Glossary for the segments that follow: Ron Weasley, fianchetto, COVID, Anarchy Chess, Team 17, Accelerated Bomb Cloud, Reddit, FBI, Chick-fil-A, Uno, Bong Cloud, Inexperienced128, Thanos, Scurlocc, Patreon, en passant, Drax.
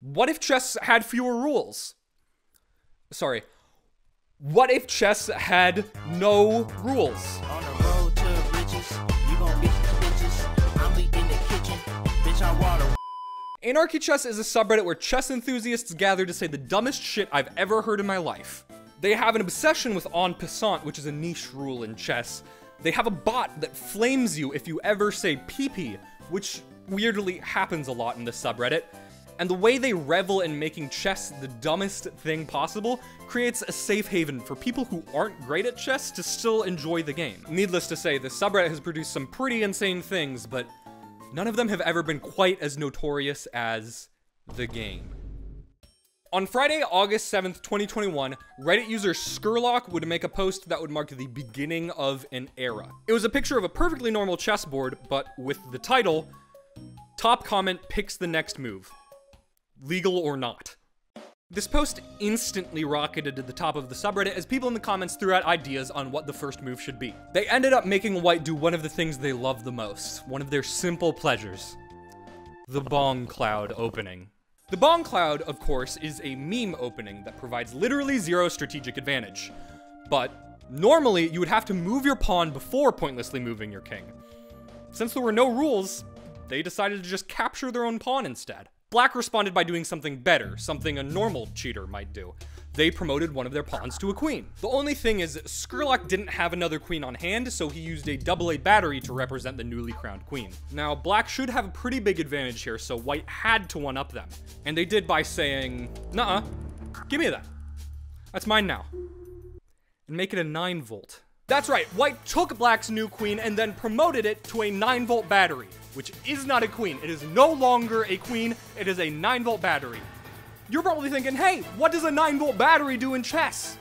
What if chess had fewer rules? Sorry. What if chess had no rules? On the road to riches, you gon' beat the bitches. I'm leaving the kitchen, bitch, I water. Anarchy Chess is a subreddit where chess enthusiasts gather to say the dumbest shit I've ever heard in my life. They have an obsession with en passant, which is a niche rule in chess. They have a bot that flames you if you ever say pee-pee, which weirdly happens a lot in this subreddit. And the way they revel in making chess the dumbest thing possible creates a safe haven for people who aren't great at chess to still enjoy the game. Needless to say, the subreddit has produced some pretty insane things, but none of them have ever been quite as notorious as the game. On Friday, August 7th, 2021, Reddit user Scurlocc would make a post that would mark the beginning of an era. It was a picture of a perfectly normal chessboard, but with the title, "Top comment picks the next move. Legal or not." This post instantly rocketed to the top of the subreddit as people in the comments threw out ideas on what the first move should be. They ended up making White do one of the things they love the most, one of their simple pleasures, the Bong Cloud opening. The Bong Cloud, of course, is a meme opening that provides literally zero strategic advantage, but normally you would have to move your pawn before pointlessly moving your king. Since there were no rules, they decided to just capture their own pawn instead. Black responded by doing something better, something a normal cheater might do. They promoted one of their pawns to a queen. The only thing is, Scurlocc didn't have another queen on hand, so he used a AA battery to represent the newly crowned queen. Now, Black should have a pretty big advantage here, so White had to one-up them. And they did by saying, "Nuh-uh, give me that. That's mine now." And make it a 9-volt. That's right, White took Black's new queen and then promoted it to a 9-volt battery, which is not a queen. It is no longer a queen, it is a 9-volt battery. You're probably thinking, hey, what does a 9-volt battery do in chess?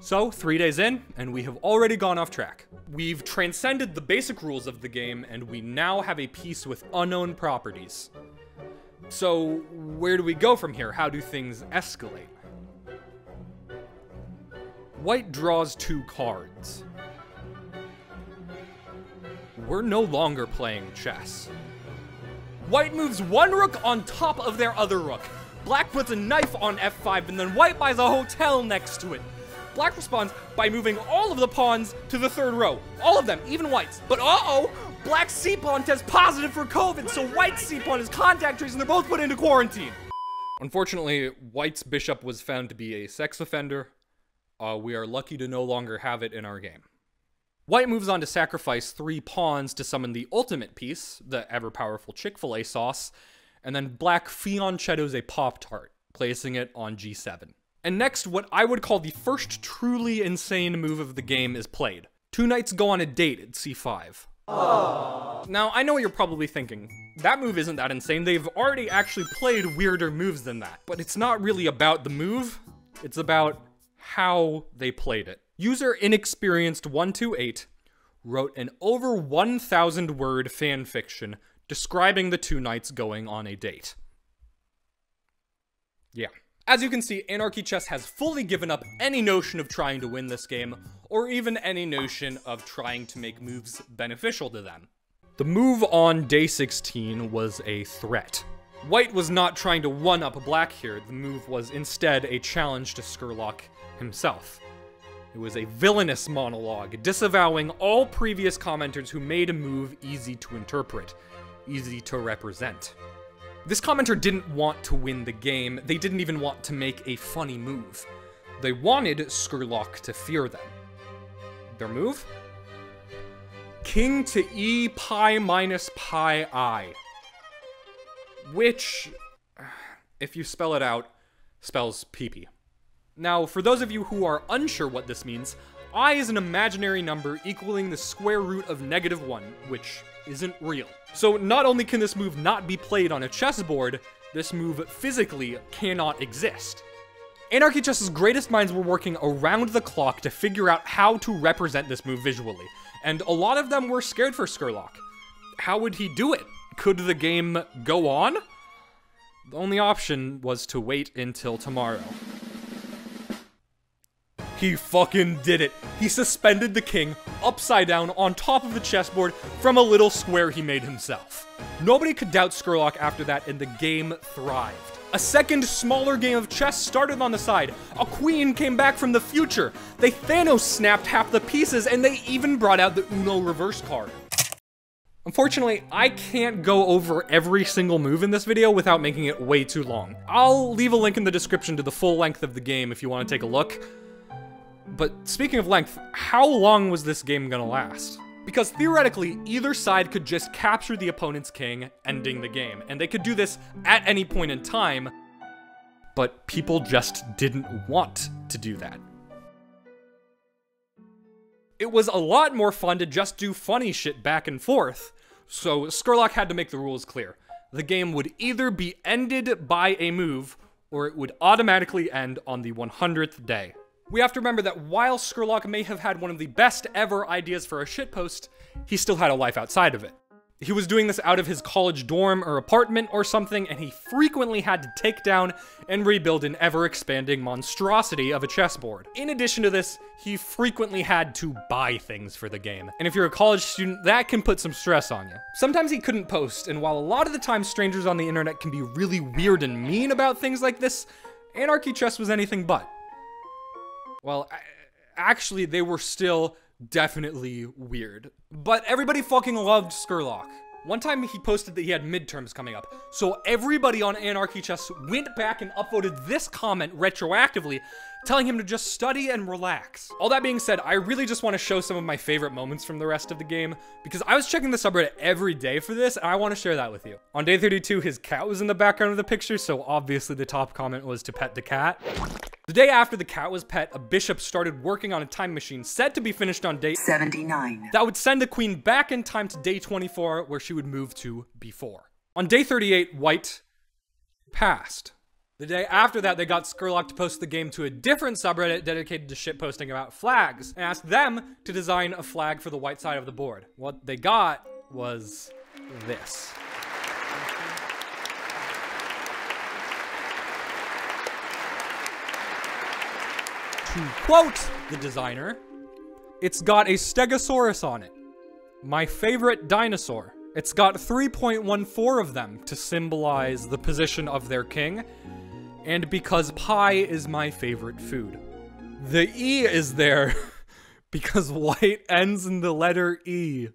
So, 3 days in, and we have already gone off track. We've transcended the basic rules of the game, and we now have a piece with unknown properties. So, where do we go from here? How do things escalate? White draws two cards. We're no longer playing chess. White moves one rook on top of their other rook. Black puts a knife on f5, and then White buys a hotel next to it. Black responds by moving all of the pawns to the third row. All of them, even White's. But uh-oh, Black's c-pawn tests positive for COVID, so White's c-pawn is contact traced, and they're both put into quarantine. Unfortunately, White's bishop was found to be a sex offender. We are lucky to no longer have it in our game. White moves on to sacrifice three pawns to summon the ultimate piece, the ever-powerful Chick-fil-A sauce, and then Black fianchettos a Pop-Tart, placing it on g7. And next, what I would call the first truly insane move of the game is played. Two knights go on a date at c5. Aww. Now, I know what you're probably thinking. That move isn't that insane. They've already actually played weirder moves than that. But it's not really about the move. It's about how they played it. User Inexperienced128 wrote an over 1,000 word fanfiction describing the two knights going on a date. Yeah. As you can see, Anarchy Chess has fully given up any notion of trying to win this game, or even any notion of trying to make moves beneficial to them. The move on day 16 was a threat. White was not trying to one-up Black here, the move was instead a challenge to Scurlocc himself. It was a villainous monologue, disavowing all previous commenters who made a move easy to interpret, easy to represent. This commenter didn't want to win the game, they didn't even want to make a funny move. They wanted Scurlocc to fear them. Their move? King to e pi minus pi I. Which, if you spell it out, spells pee-pee. Now, for those of you who are unsure what this means, I is an imaginary number equaling the square root of -1, which isn't real. So not only can this move not be played on a chessboard, this move physically cannot exist. Anarchy Chess's greatest minds were working around the clock to figure out how to represent this move visually, and a lot of them were scared for Scurlocc. How would he do it? Could the game go on? The only option was to wait until tomorrow. He fucking did it. He suspended the king upside down on top of the chessboard from a little square he made himself. Nobody could doubt Scurlocc after that, and the game thrived. A second, smaller game of chess started on the side. A queen came back from the future. They Thanos snapped half the pieces, and they even brought out the Uno reverse card. Unfortunately, I can't go over every single move in this video without making it way too long. I'll leave a link in the description to the full length of the game if you want to take a look. But speaking of length, how long was this game gonna last? Because theoretically, either side could just capture the opponent's king, ending the game. And they could do this at any point in time, but people just didn't want to do that. It was a lot more fun to just do funny shit back and forth, so Scurlocc had to make the rules clear. The game would either be ended by a move, or it would automatically end on the 100th day. We have to remember that while Scurlocc may have had one of the best ever ideas for a shitpost, he still had a life outside of it. He was doing this out of his college dorm or apartment or something, and he frequently had to take down and rebuild an ever-expanding monstrosity of a chessboard. In addition to this, he frequently had to buy things for the game, and if you're a college student, that can put some stress on you. Sometimes he couldn't post, and while a lot of the time strangers on the internet can be really weird and mean about things like this, Anarchy Chess was anything but. Well, actually, they were still definitely weird. But everybody fucking loved Scurlocc. One time he posted that he had midterms coming up, so everybody on Anarchy Chess went back and upvoted this comment retroactively, telling him to just study and relax. All that being said, I really just want to show some of my favorite moments from the rest of the game, because I was checking the subreddit every day for this, and I want to share that with you. On day 32, his cat was in the background of the picture, so obviously the top comment was to pet the cat. The day after the cat was pet, a bishop started working on a time machine set to be finished on day 79. That would send the queen back in time to day 24, where she would move to b4. On day 38, white passed. The day after that, they got Scurlocc to post the game to a different subreddit dedicated to shitposting about flags, and asked them to design a flag for the white side of the board. What they got was this. To quote the designer, "It's got a stegosaurus on it. My favorite dinosaur. It's got 3.14 of them to symbolize the position of their king, and because pie is my favorite food." The E is there because white ends in the letter E.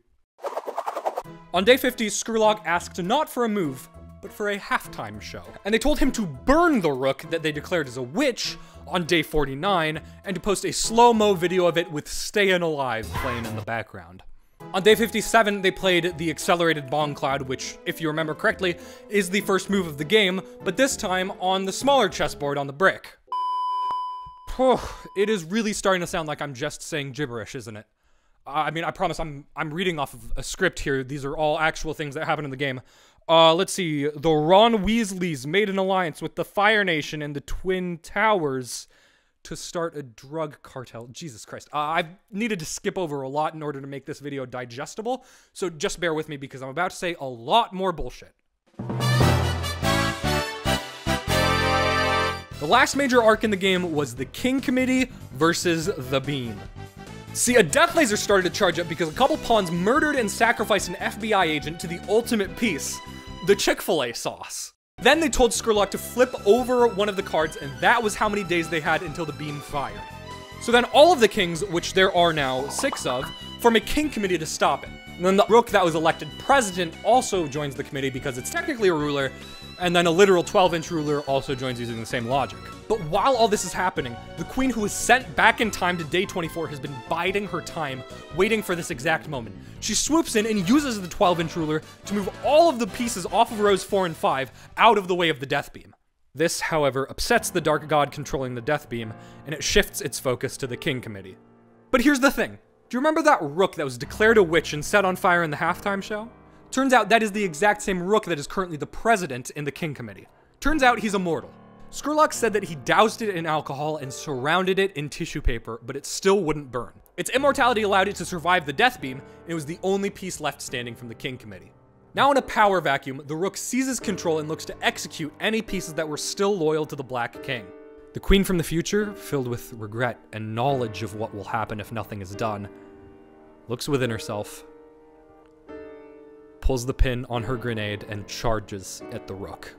On day 50, Scurlocc asked not for a move, but for a halftime show. And they told him to burn the rook that they declared as a witch on day 49, and to post a slow-mo video of it with Stayin' Alive playing in the background. On day 57, they played the Accelerated Bomb Cloud, which, if you remember correctly, is the first move of the game, but this time on the smaller chessboard on the brick. It is really starting to sound like I'm just saying gibberish, isn't it? I mean, I promise I'm reading off of a script here. These are all actual things that happen in the game. Let's see. The Ron Weasleys made an alliance with the Fire Nation and the Twin Towers to start a drug cartel. Jesus Christ. I've needed to skip over a lot in order to make this video digestible, so just bear with me because I'm about to say a lot more bullshit. The last major arc in the game was the King Committee versus the Beam. See, a Death Laser started to charge up because a couple pawns murdered and sacrificed an FBI agent to the ultimate piece, the Chick-fil-A sauce. Then they told Scurlocc to flip over one of the cards, and that was how many days they had until the beam fired. So then all of the kings, which there are now 6 of, form a king committee to stop it. And then the rook that was elected president also joins the committee because it's technically a ruler, and then a literal 12-inch ruler also joins using the same logic. But while all this is happening, the queen who was sent back in time to day 24 has been biding her time, waiting for this exact moment. She swoops in and uses the 12-inch ruler to move all of the pieces off of rows 4 and 5 out of the way of the death beam. This, however, upsets the dark god controlling the death beam, and it shifts its focus to the king committee. But here's the thing. Do you remember that rook that was declared a witch and set on fire in the halftime show? Turns out that is the exact same rook that is currently the president in the king committee. Turns out he's immortal. Scurlocc said that he doused it in alcohol and surrounded it in tissue paper, but it still wouldn't burn. Its immortality allowed it to survive the death beam, and it was the only piece left standing from the king committee. Now in a power vacuum, the rook seizes control and looks to execute any pieces that were still loyal to the black king. The queen from the future, filled with regret and knowledge of what will happen if nothing is done, looks within herself, pulls the pin on her grenade, and charges at the rook.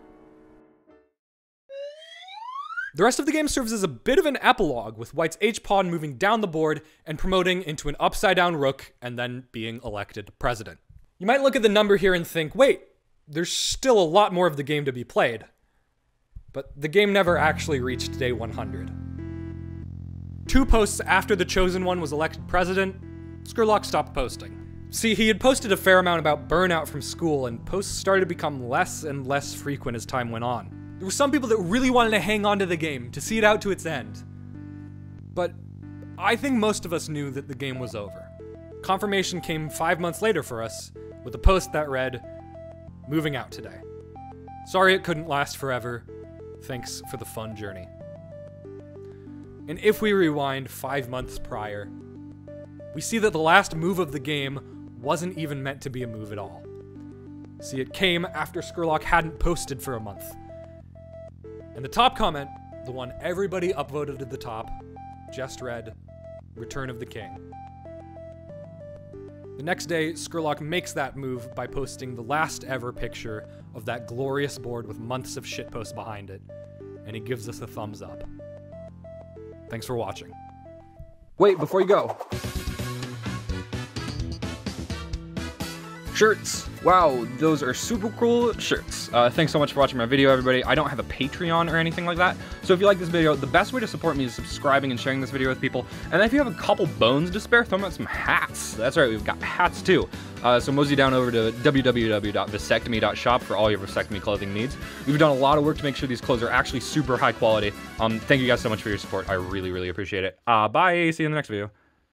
The rest of the game serves as a bit of an epilogue, with White's h-pawn moving down the board and promoting into an upside-down rook and then being elected president. You might look at the number here and think, wait, there's still a lot more of the game to be played. But the game never actually reached day 100. 2 posts after the Chosen One was elected president, Scurlocc stopped posting. See, he had posted a fair amount about burnout from school, and posts started to become less and less frequent as time went on. There were some people that really wanted to hang on to the game, to see it out to its end. But I think most of us knew that the game was over. Confirmation came 5 months later for us, with a post that read, "Moving out today. Sorry it couldn't last forever. Thanks for the fun journey." And if we rewind 5 months prior, we see that the last move of the game wasn't even meant to be a move at all. See, it came after Scurlocc hadn't posted for a month. And the top comment, the one everybody upvoted to the top, just read, "Return of the King." The next day, Scurlocc makes that move by posting the last ever picture of that glorious board with months of shitposts behind it, and he gives us a thumbs up. Thanks for watching. Wait, before you go. Shirts! Wow, those are super cool shirts. Thanks so much for watching my video, everybody. I don't have a Patreon or anything like that, so if you like this video, the best way to support me is subscribing and sharing this video with people. And if you have a couple bones to spare, throw out some hats. That's right, we've got hats too. So mosey down over to www.vasectomy.shop for all your vasectomy clothing needs. We've done a lot of work to make sure these clothes are actually super high quality. Thank you guys so much for your support. I really appreciate it. Bye, see you in the next video.